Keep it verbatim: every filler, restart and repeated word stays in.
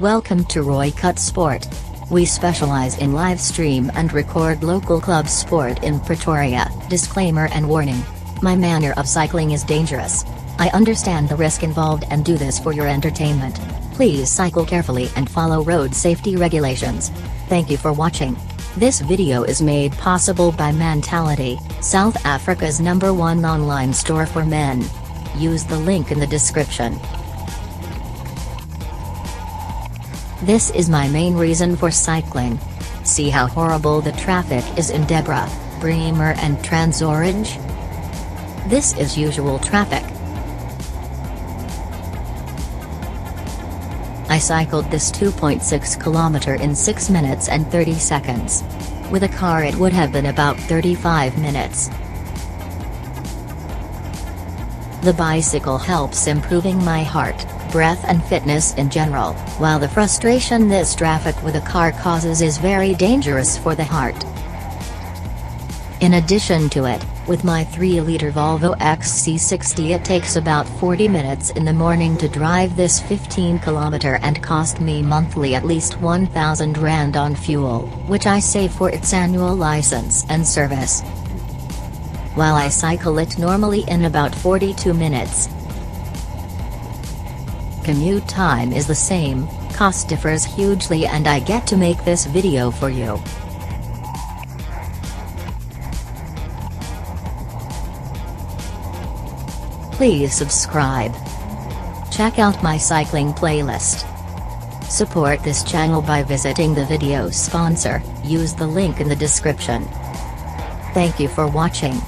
Welcome to Rooikat Sport. We specialize in live stream and record local club sport in Pretoria. Disclaimer and warning. My manner of cycling is dangerous. I understand the risk involved and do this for your entertainment. Please cycle carefully and follow road safety regulations. Thank you for watching. This video is made possible by Mantality, South Africa's number one online store for men. Use the link in the description. This is my main reason for cycling. See how horrible the traffic is in Deborah, Bremer and Transoranje? This is usual traffic. I cycled this two point six kilometers in six minutes and thirty seconds. With a car it would have been about thirty-five minutes. The bicycle helps improving my heart, breath and fitness in general, while the frustration this traffic with a car causes is very dangerous for the heart. In addition to it, with my three liter Volvo X C sixty it takes about forty minutes in the morning to drive this fifteen kilometer and cost me monthly at least one thousand rand on fuel, which I save for its annual license and service. While I cycle it normally in about forty-two minutes. Commute time is the same, cost differs hugely and I get to make this video for you. Please subscribe. Check out my cycling playlist. Support this channel by visiting the video sponsor, use the link in the description. Thank you for watching.